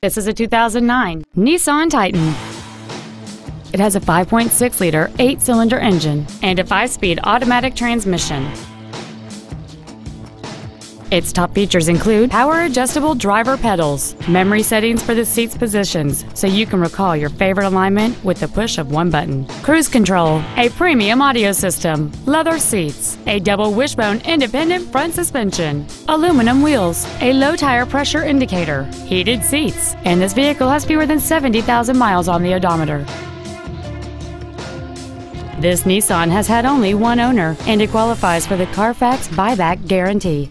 This is a 2009 Nissan Titan. It has a 5.6-liter 8-cylinder engine and a 5-speed automatic transmission. Its top features include power-adjustable driver pedals, memory settings for the seat's positions so you can recall your favorite alignment with the push of one button, cruise control, a premium audio system, leather seats, a double wishbone independent front suspension, aluminum wheels, a low tire pressure indicator, heated seats, and this vehicle has fewer than 70,000 miles on the odometer. This Nissan has had only one owner and it qualifies for the Carfax buyback guarantee.